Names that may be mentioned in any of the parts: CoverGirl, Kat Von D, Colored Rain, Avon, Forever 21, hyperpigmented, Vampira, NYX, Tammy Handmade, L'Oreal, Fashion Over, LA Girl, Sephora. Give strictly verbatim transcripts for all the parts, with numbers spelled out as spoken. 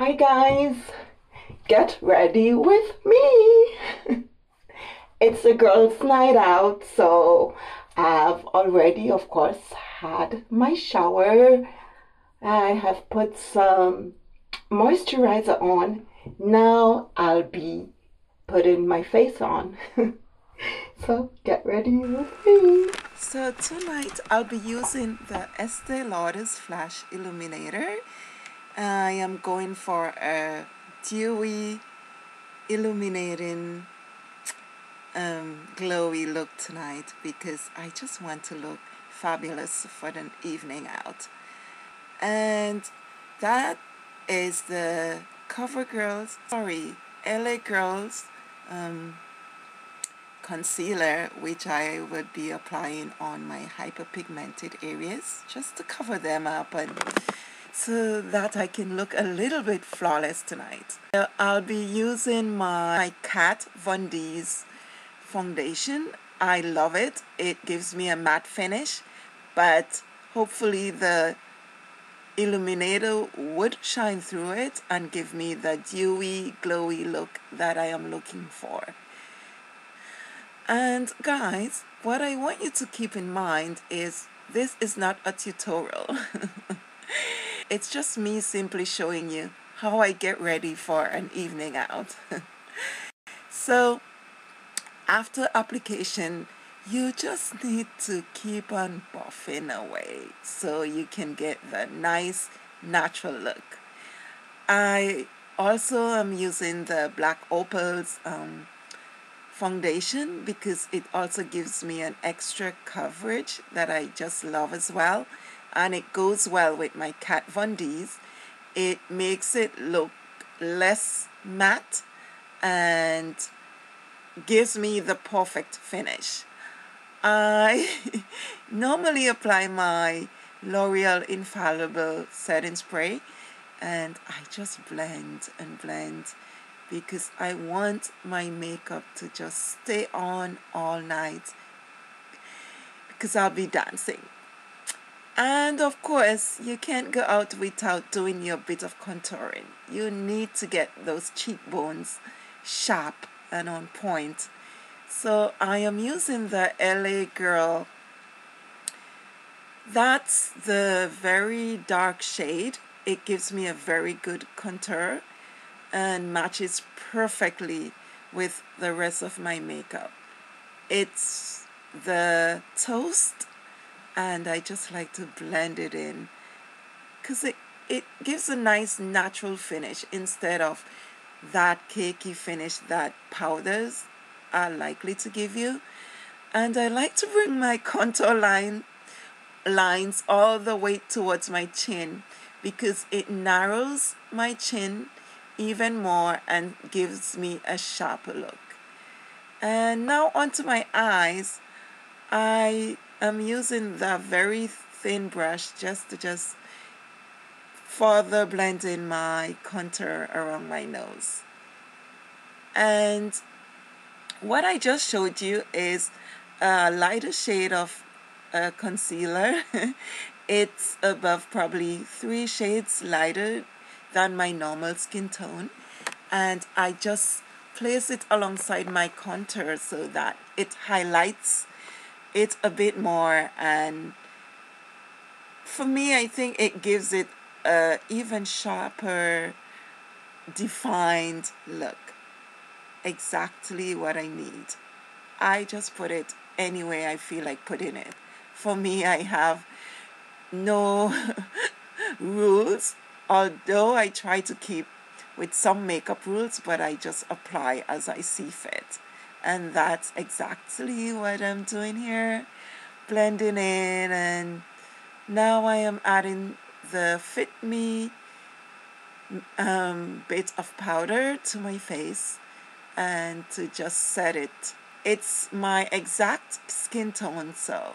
Hi guys, get ready with me. It's a girls' night out, so I've already, of course, had my shower. I have put some moisturizer on. Now I'll be putting my face on. So get ready with me. So tonight I'll be using the Estée Lauder's Flash Illuminator. I am going for a dewy, illuminating, um, glowy look tonight because I just want to look fabulous for the evening out. And that is the CoverGirl, sorry, L A Girl's um, concealer, which I would be applying on my hyperpigmented areas just to cover them up and so that I can look a little bit flawless tonight. I'll be using my, my Kat Von D's foundation. I love it. It gives me a matte finish, but hopefully the illuminator would shine through it and give me the dewy, glowy look that I am looking for. And guys, what I want you to keep in mind is this is not a tutorial. It's just me simply showing you how I get ready for an evening out. So after application, you just need to keep on buffing away so you can get the nice natural look. I also am using the Black Opal's um, foundation because it also gives me an extra coverage that I just love as well. And it goes well with my Kat Von D's. It makes it look less matte and gives me the perfect finish. I normally apply my L'Oreal Infallible Setting Spray, and I just blend and blend because I want my makeup to just stay on all night because I'll be dancing. And of course, you can't go out without doing your bit of contouring. You need to get those cheekbones sharp and on point. So I am using the L A Girl. That's the very dark shade. It gives me a very good contour and matches perfectly with the rest of my makeup. It's the Toast. And I just like to blend it in because it, it gives a nice natural finish instead of that cakey finish that powders are likely to give you. And I like to bring my contour line lines all the way towards my chin because it narrows my chin even more and gives me a sharper look. And now onto my eyes. I I'm using that very thin brush just to just further blend in my contour around my nose. And what I just showed you is a lighter shade of uh, concealer. It's above probably three shades lighter than my normal skin tone. And I just place it alongside my contour so that it highlights it a bit more, and for me I think it gives it a even sharper defined look. Exactly what I need. I just put it any way I feel like putting it. For me, I have no rules, although I try to keep with some makeup rules, but I just apply as I see fit. And that's exactly what I'm doing here, blending in. And now I am adding the Fit Me um, bit of powder to my face and to just set it. It's my exact skin tone, so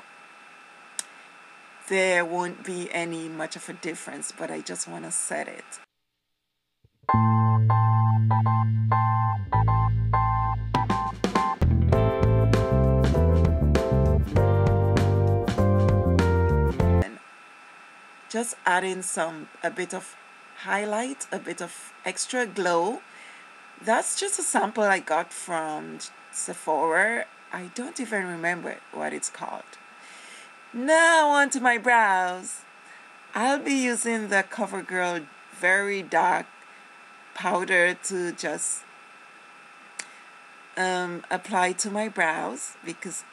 there won't be any much of a difference, but I just want to set it. Just adding some a bit of highlight, a bit of extra glow. That's just a sample I got from Sephora. I don't even remember what it's called. Now onto my brows. I'll be using the CoverGirl very dark powder to just um, apply to my brows, because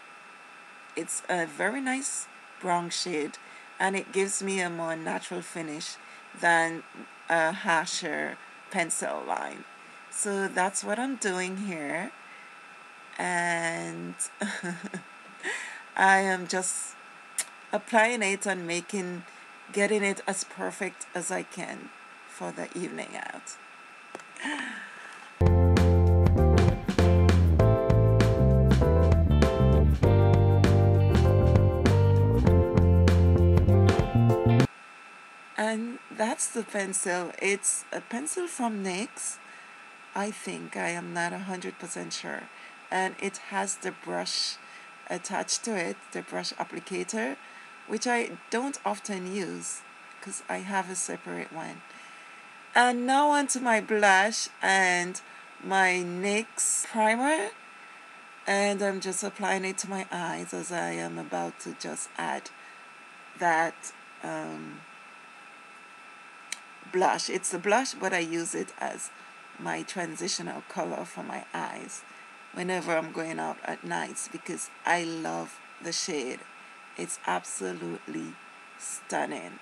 it's a very nice brown shade and it gives me a more natural finish than a harsher pencil line. So that's what I'm doing here, and I am just applying it and making getting it as perfect as I can for the evening out. And that's the pencil. It's a pencil from NYX, I think. I am not one hundred percent sure. And it has the brush attached to it, the brush applicator, which I don't often use because I have a separate one. And now onto my blush and my NYX primer, and I'm just applying it to my eyes as I am about to just add that um, blush. It's a blush, but I use it as my transitional color for my eyes whenever I'm going out at nights, because I love the shade. It's absolutely stunning.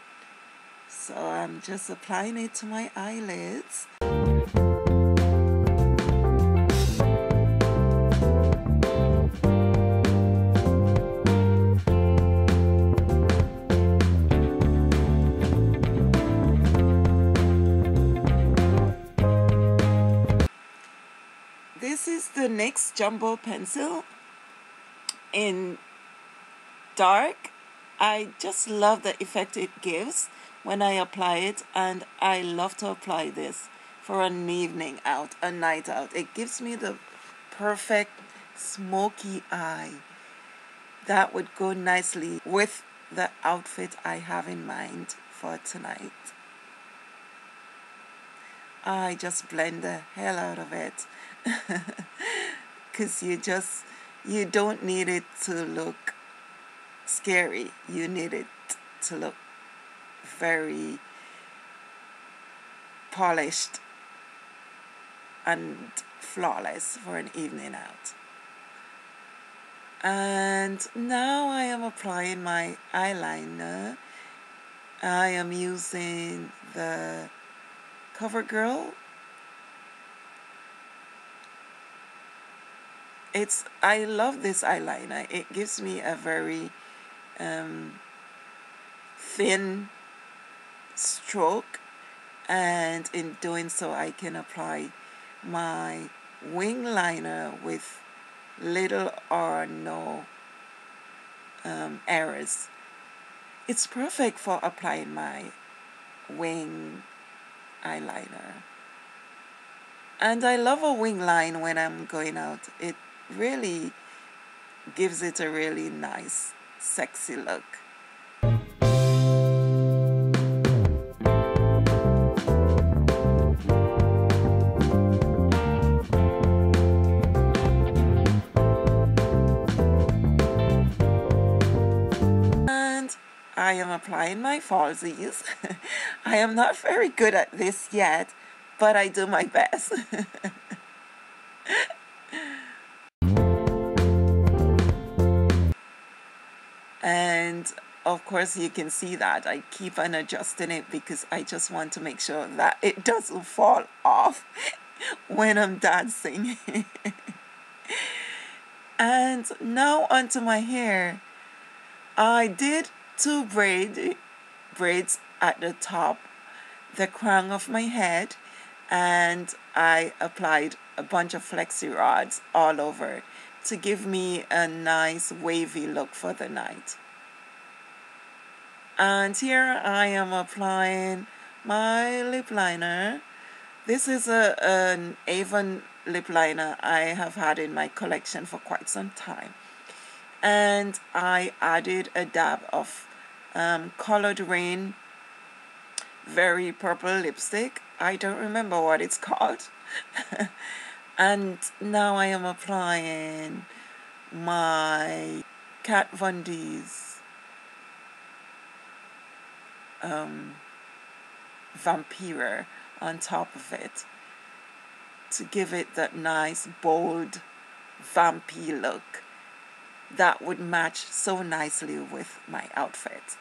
So I'm just applying it to my eyelids. This is the NYX Jumbo Pencil in dark. I just love the effect it gives when I apply it, and I love to apply this for an evening out, a night out. It gives me the perfect smoky eye that would go nicely with the outfit I have in mind for tonight. I just blend the hell out of it because you just you don't need it to look scary. You need it to look very polished and flawless for an evening out. And now I am applying my eyeliner. I am using the CoverGirl. It's I love this eyeliner. It gives me a very Um, thin stroke, and in doing so I can apply my wing liner with little or no um, errors. It's perfect for applying my wing eyeliner, and I love a wing line when I'm going out. It really gives it a really nice sexy look. And I am applying my falsies. I am not very good at this yet, but I do my best. And of course you can see that I keep on adjusting it because I just want to make sure that it doesn't fall off when I'm dancing. And now onto my hair. I did two braid, braids at the top, the crown of my head, and I applied a bunch of flexi rods all over to give me a nice wavy look for the night. And here I am applying my lip liner. This is a, an Avon lip liner I have had in my collection for quite some time. And I added a dab of um, Colored Rain, very purple lipstick. I don't remember what it's called. And now I am applying my Kat Von D's um, Vampira on top of it to give it that nice, bold, vampy look that would match so nicely with my outfit.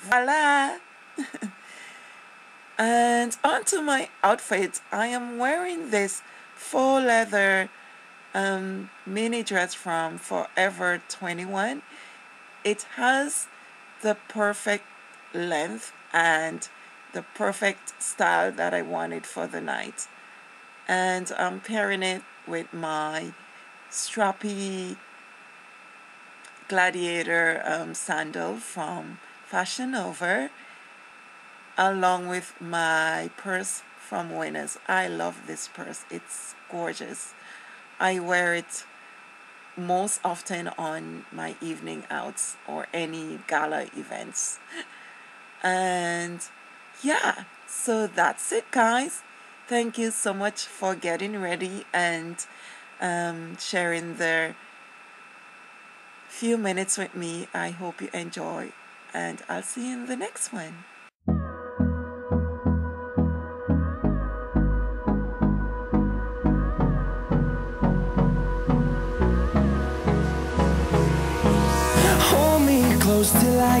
Voila! And onto my outfit. I am wearing this faux leather um, mini dress from Forever twenty-one. It has the perfect length and the perfect style that I wanted for the night. And I'm pairing it with my strappy gladiator um, sandal from Fashion Over, along with my purse from Winners. I love this purse. It's gorgeous. I wear it most often on my evening outs or any gala events. And yeah, so that's it, guys. Thank you so much for getting ready and um, sharing the few minutes with me. I hope you enjoy, and I'll see you in the next one. Hold me close till I